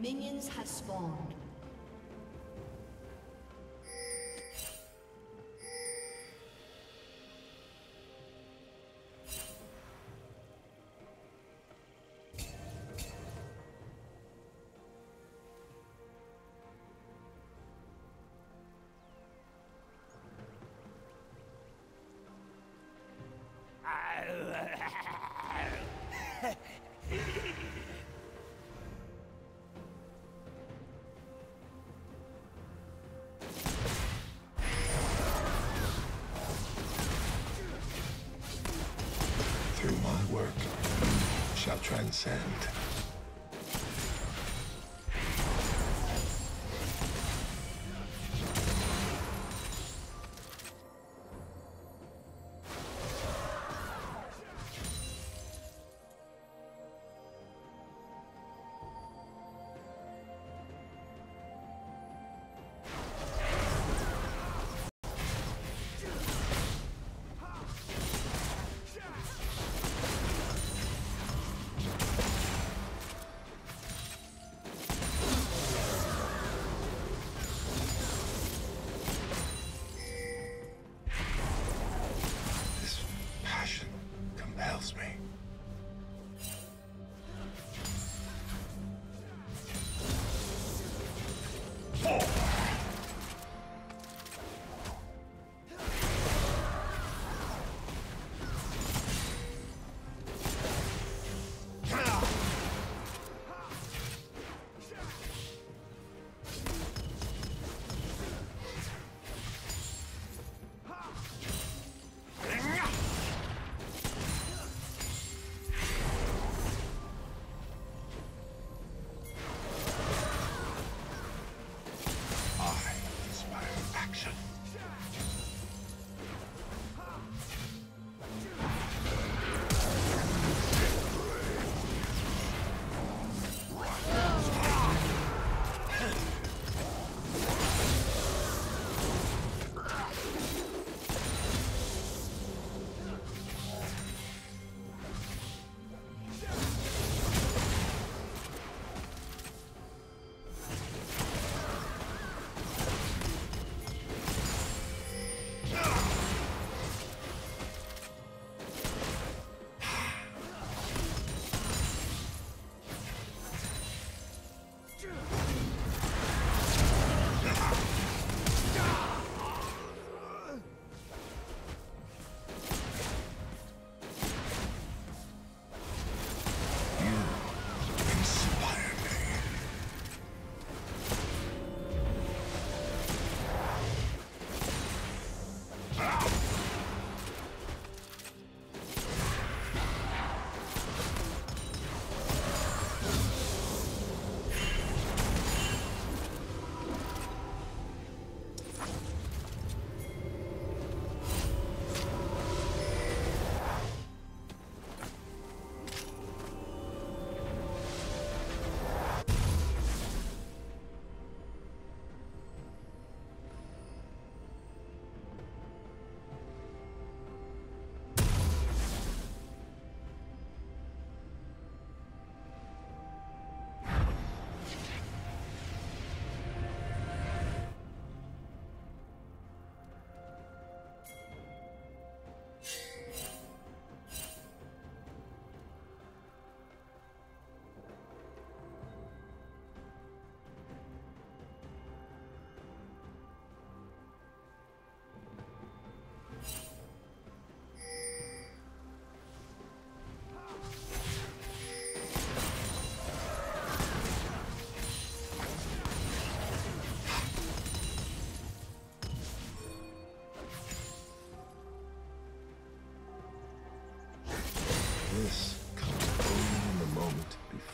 Minions have spawned. Transcend.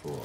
pride.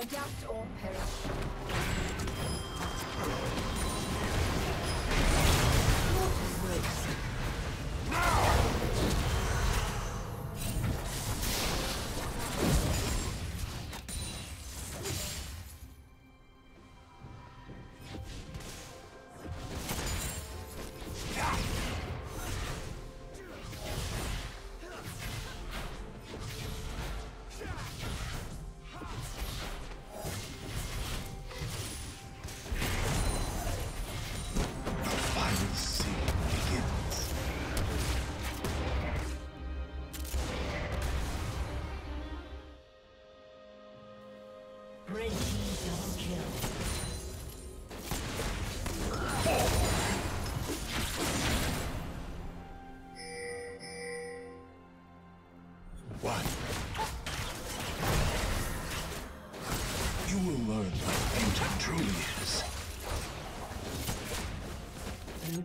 Adapt or perish.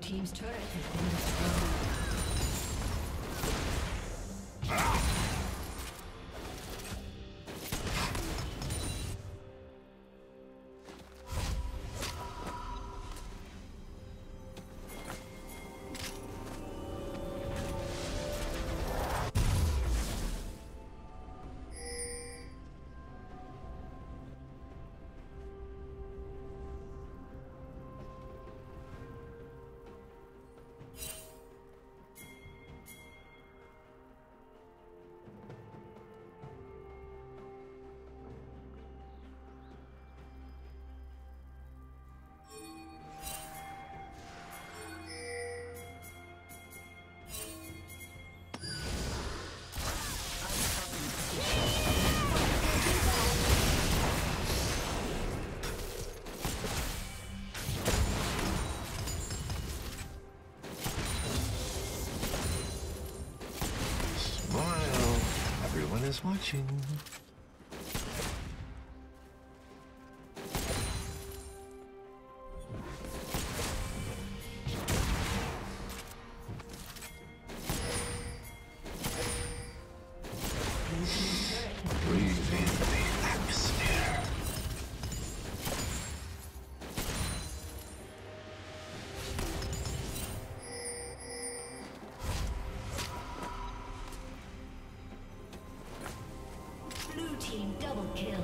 Team's turret has been destroyed. Watching. Breathe in the atmosphere. kill.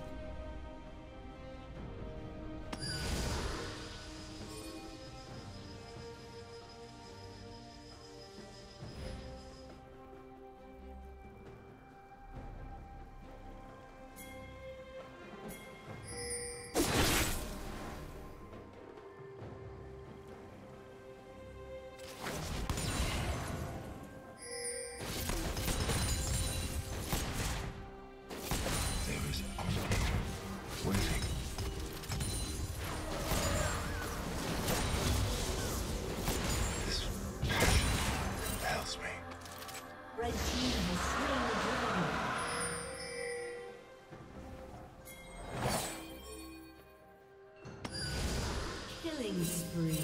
Spree.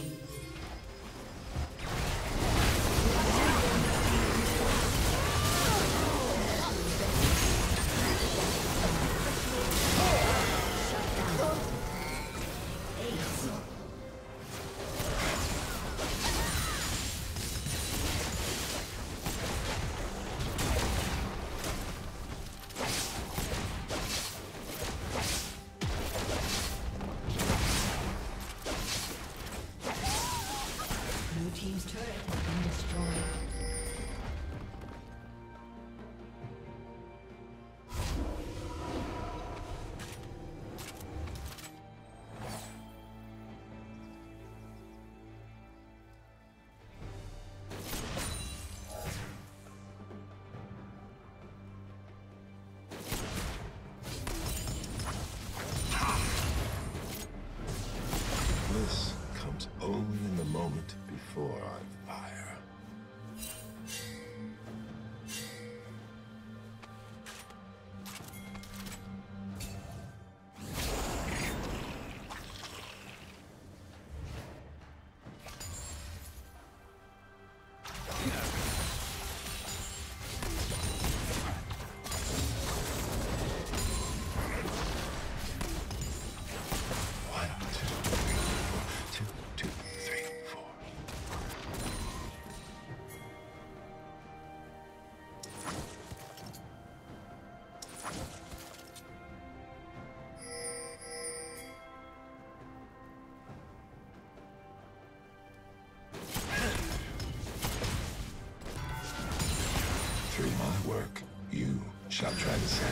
Shall transcend.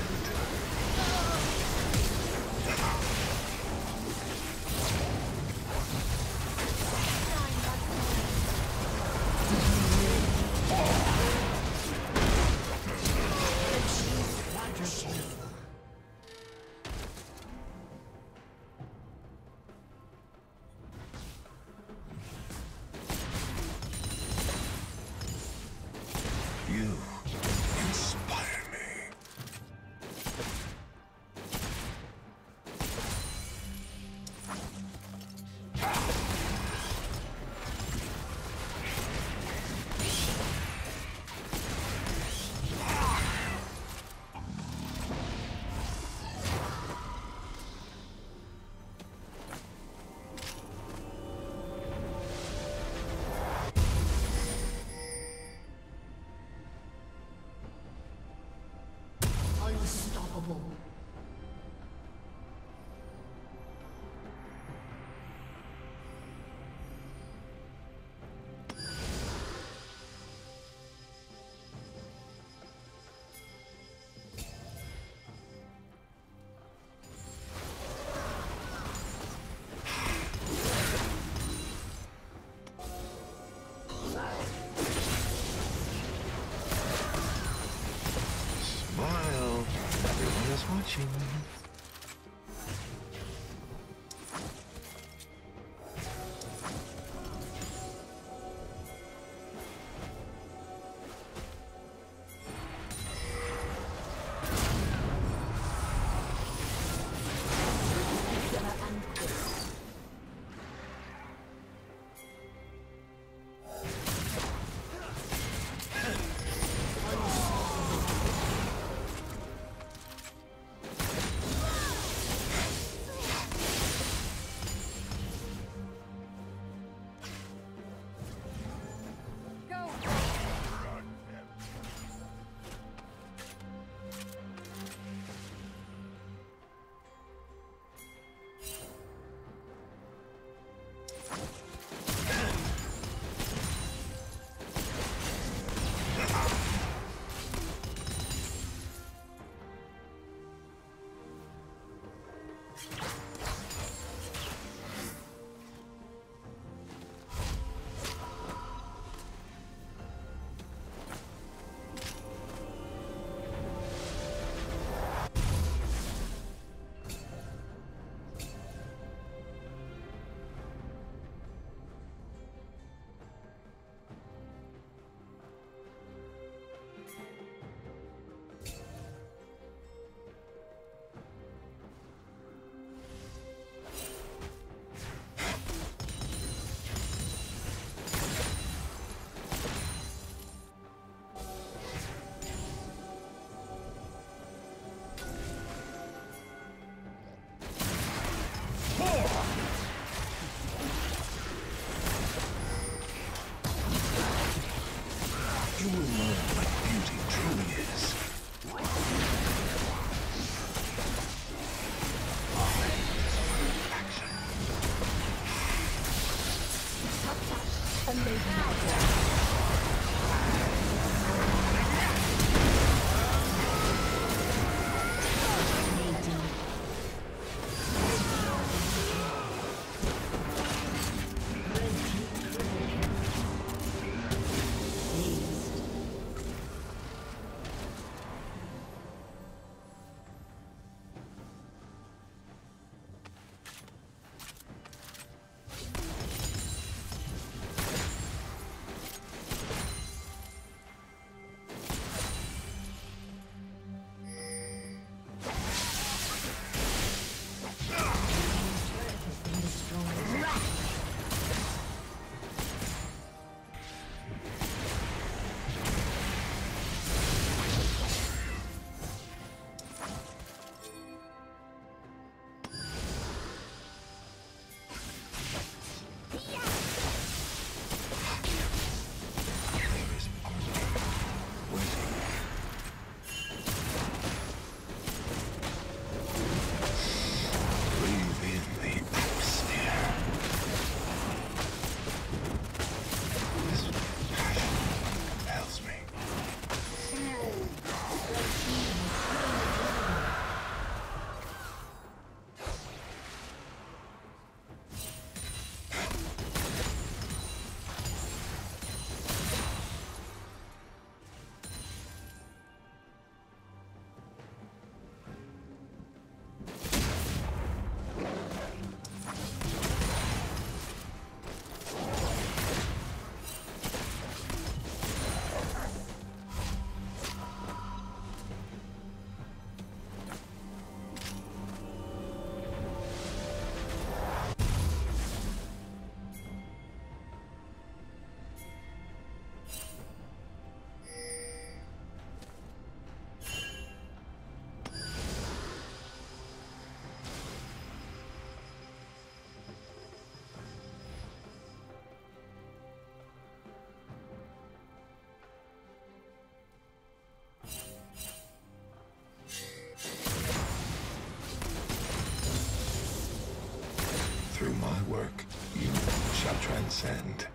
Watching. Send.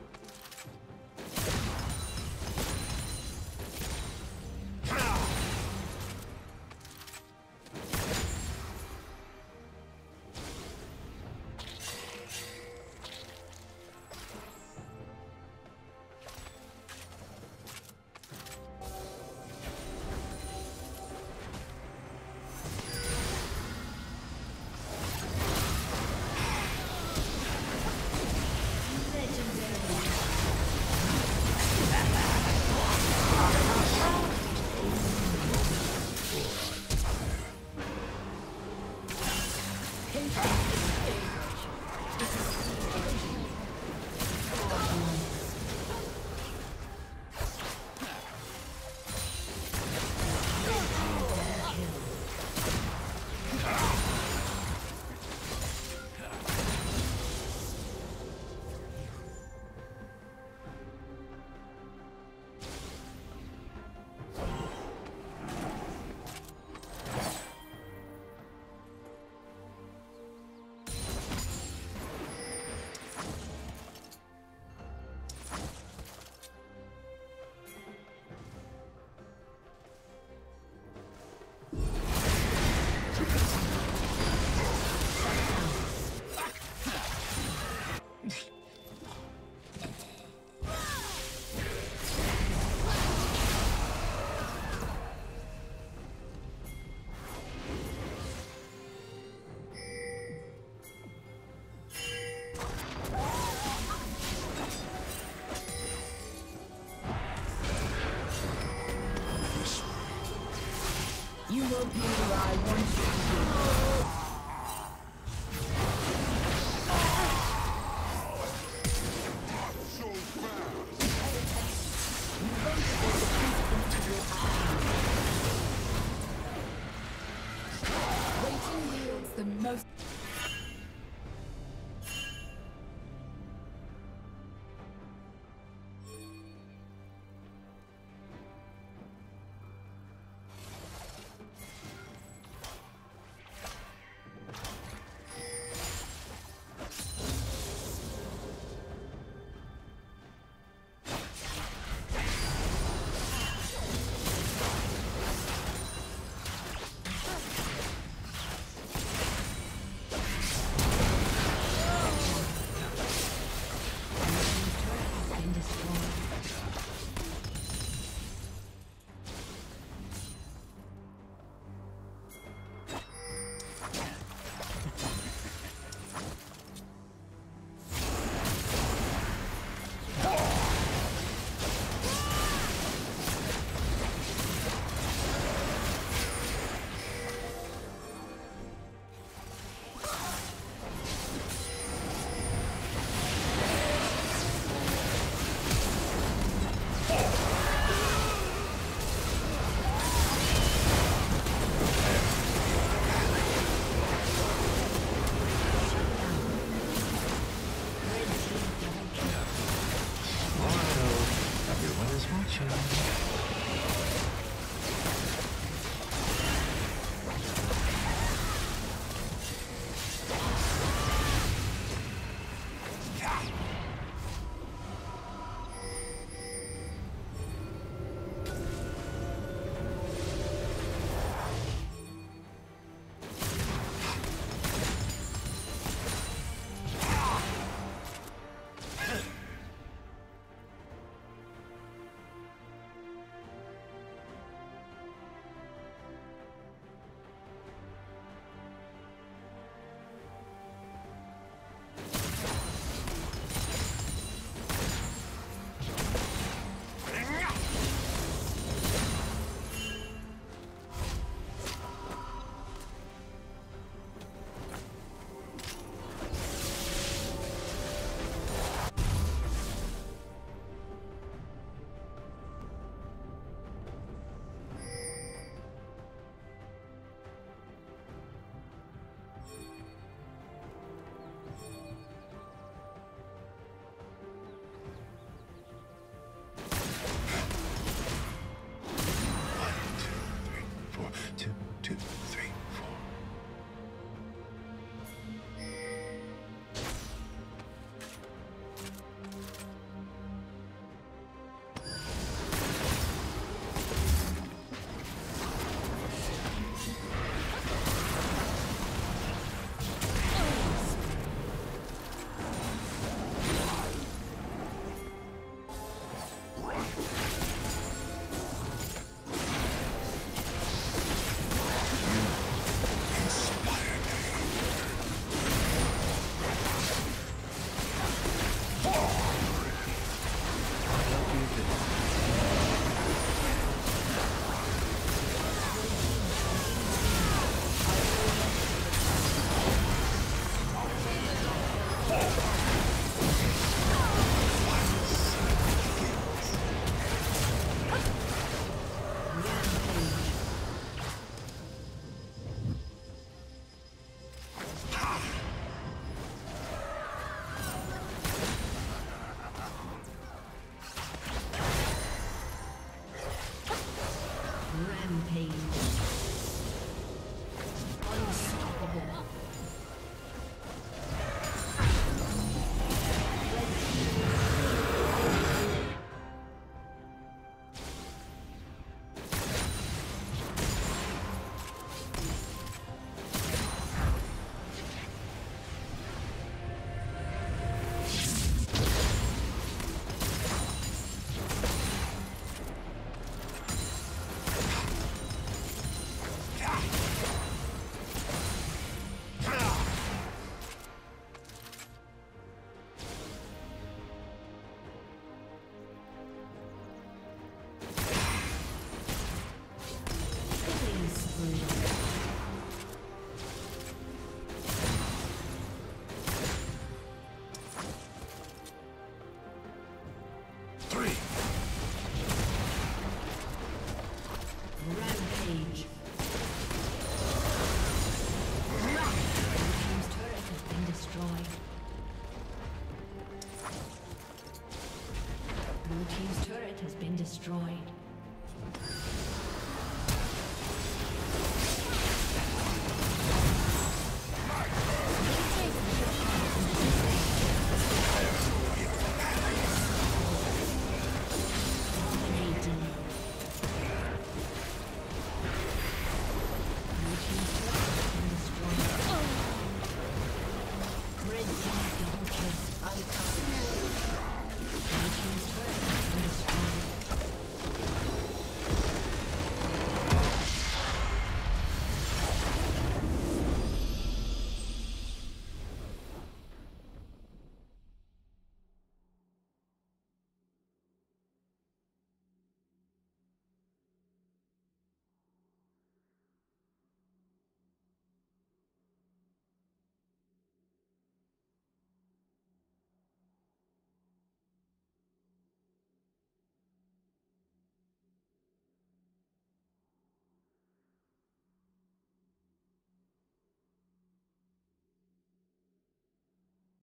Unstoppable.